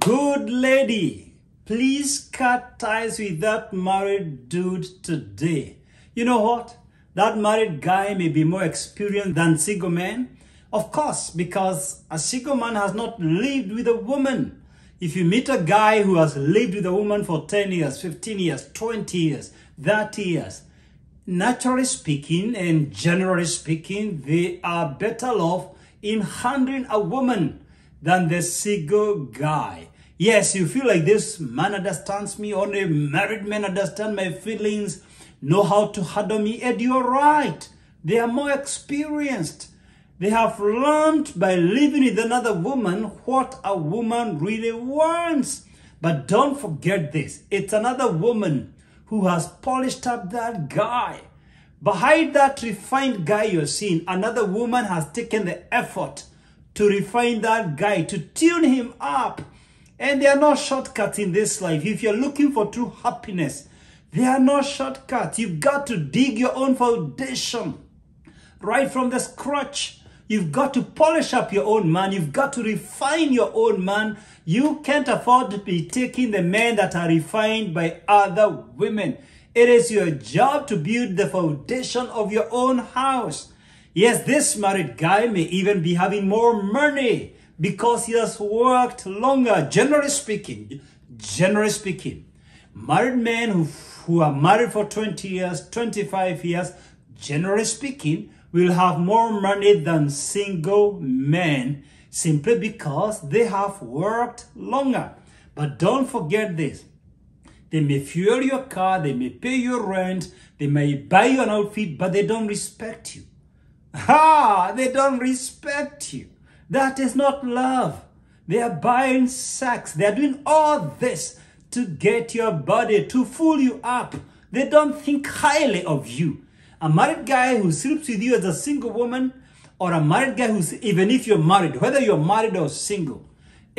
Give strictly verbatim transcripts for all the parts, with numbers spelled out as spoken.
Good lady, please cut ties with that married dude today. You know what? That married guy may be more experienced than single man. Of course, because a single man has not lived with a woman. If you meet a guy who has lived with a woman for ten years, fifteen years, twenty years, thirty years, naturally speaking and generally speaking, they are better off in handling a woman than the single guy. Yes, you feel like this man understands me, only married men understand my feelings, know how to handle me, and you're right. They are more experienced. They have learned by living with another woman what a woman really wants. But don't forget this. It's another woman who has polished up that guy. Behind that refined guy you're seeing, another woman has taken the effort to refine that guy, to tune him up. And there are no shortcuts in this life. If you're looking for true happiness, there are no shortcuts. You've got to dig your own foundation right from the scratch. You've got to polish up your own man. You've got to refine your own man. You can't afford to be taking the men that are refined by other women. It is your job to build the foundation of your own house. Yes, this married guy may even be having more money because he has worked longer. Generally speaking, generally speaking, married men who, who are married for twenty years, twenty-five years, generally speaking, will have more money than single men simply because they have worked longer. But don't forget this. They may fuel your car, they may pay your rent, they may buy you an outfit, but they don't respect you. Ha! They don't respect you. That is not love. They are buying sex. They are doing all this to get your body, to fool you up. They don't think highly of you. A married guy who sleeps with you as a single woman, or a married guy who's, even if you're married, whether you're married or single,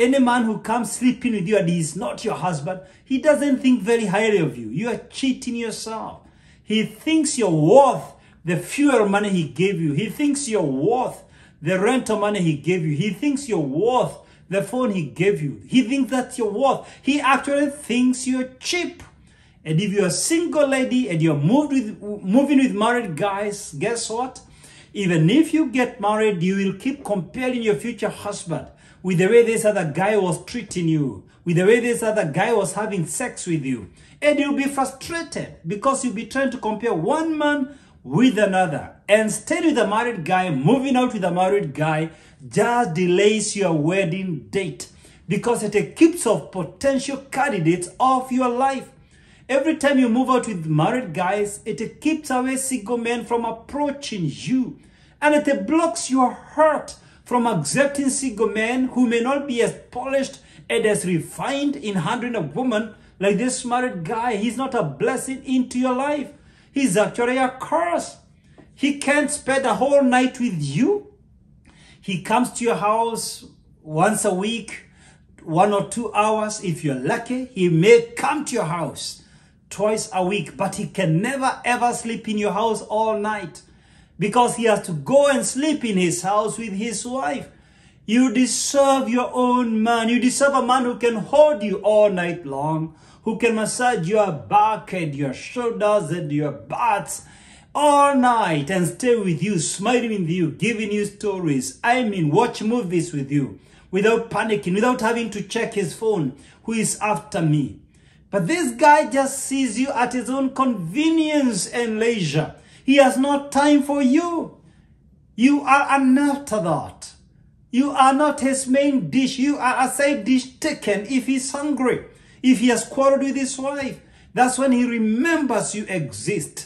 any man who comes sleeping with you and he's not your husband, he doesn't think very highly of you. You are cheating yourself. He thinks you're worth the fuel money he gave you. He thinks you're worth the rental money he gave you. He thinks you're worth the phone he gave you. He thinks that you're worth. He actually thinks you're cheap. And if you're a single lady and you're moved with, moving with married guys, guess what? Even if you get married, you will keep comparing your future husband with the way this other guy was treating you, with the way this other guy was having sex with you. And you'll be frustrated because you'll be trying to compare one man with another. And staying with a married guy, moving out with a married guy, just delays your wedding date because it keeps off potential candidates off your life. Every time you move out with married guys, it keeps away single men from approaching you. And it blocks your heart from accepting single men who may not be as polished and as refined in handling a woman like this married guy. He's not a blessing into your life. He's actually a curse. He can't spend a whole night with you. He comes to your house once a week, one or two hours. If you're lucky, he may come to your house twice a week, but he can never ever sleep in your house all night because he has to go and sleep in his house with his wife. You deserve your own man. You deserve a man who can hold you all night long, who can massage your back and your shoulders and your butts all night and stay with you, smiling with you, giving you stories. I mean, watch movies with you without panicking, without having to check his phone, who is after me. But this guy just sees you at his own convenience and leisure. He has no time for you. You are an afterthought. You are not his main dish. You are a side dish taken if he's hungry, if he has quarreled with his wife. That's when he remembers you exist.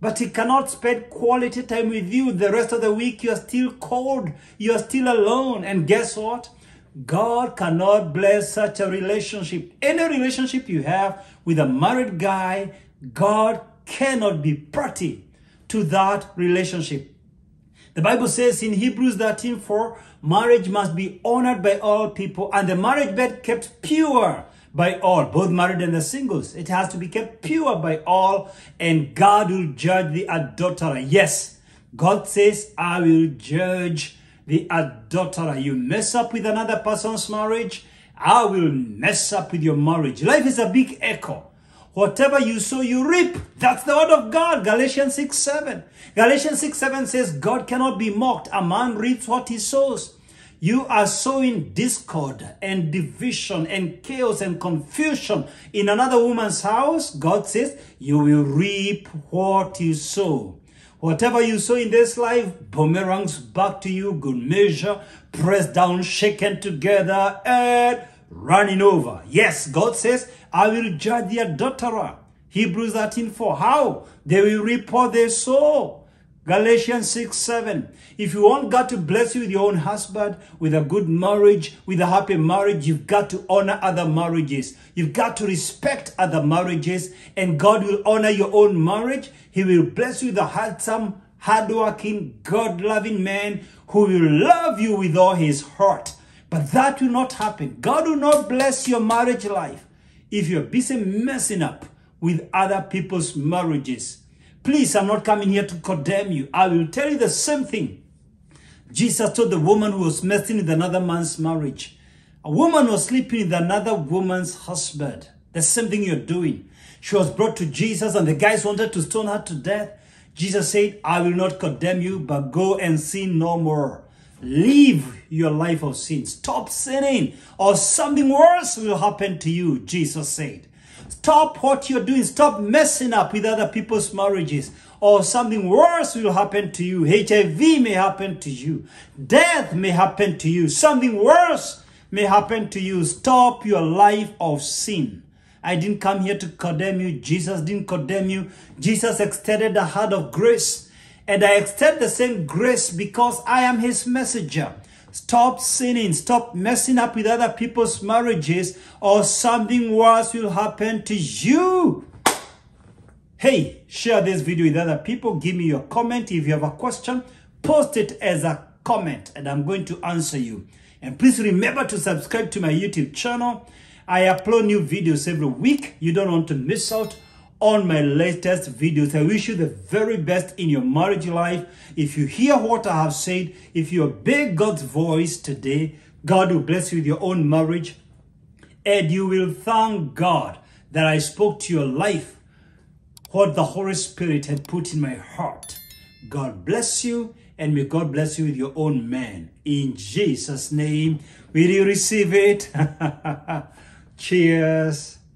But he cannot spend quality time with you. The rest of the week, you are still cold. You are still alone. And guess what? God cannot bless such a relationship. Any relationship you have with a married guy, God cannot be party to that relationship. The Bible says in Hebrews thirteen four, marriage must be honored by all people and the marriage bed kept pure by all, both married and the singles. It has to be kept pure by all and God will judge the adulterer. Yes, God says, I will judge the adulterer. You mess up with another person's marriage, I will mess up with your marriage. Life is a big echo. Whatever you sow, you reap. That's the word of God. Galatians six seven. Galatians six seven says, God cannot be mocked. A man reaps what he sows. You are sowing discord and division and chaos and confusion in another woman's house. God says, you will reap what you sow. Whatever you sow in this life, boomerangs back to you, good measure, pressed down, shaken together, and running over. Yes, God says, I will judge the adulterer. Hebrews thirteen four. How? They will reap what they sow. Galatians six seven. If you want God to bless you with your own husband, with a good marriage, with a happy marriage, you've got to honor other marriages. You've got to respect other marriages, and God will honor your own marriage. He will bless you with a handsome, hardworking, God-loving man who will love you with all his heart. But that will not happen. God will not bless your marriage life if you're busy messing up with other people's marriages. Please, I'm not coming here to condemn you. I will tell you the same thing Jesus told the woman who was messing with another man's marriage. A woman was sleeping with another woman's husband. The same thing you're doing. She was brought to Jesus and the guys wanted to stone her to death. Jesus said, I will not condemn you, but go and sin no more. Live your life of sin. Stop sinning, or something worse will happen to you, Jesus said. Stop what you're doing. Stop messing up with other people's marriages, or something worse will happen to you. H I V may happen to you. Death may happen to you. Something worse may happen to you. Stop your life of sin. I didn't come here to condemn you. Jesus didn't condemn you. Jesus extended a hand of grace. And I extend the same grace because I am his messenger. Stop sinning. Stop messing up with other people's marriages, or something worse will happen to you. Hey, share this video with other people. Give me your comment. If you have a question, post it as a comment and I'm going to answer you. And please remember to subscribe to my YouTube channel. I upload new videos every week. You don't want to miss out on my latest videos. I wish you the very best in your marriage life. If you hear what I have said, if you obey God's voice today, God will bless you with your own marriage, and you will thank God that I spoke to your life what the Holy Spirit had put in my heart. God bless you, and may God bless you with your own man. In Jesus' name, will you receive it? Cheers.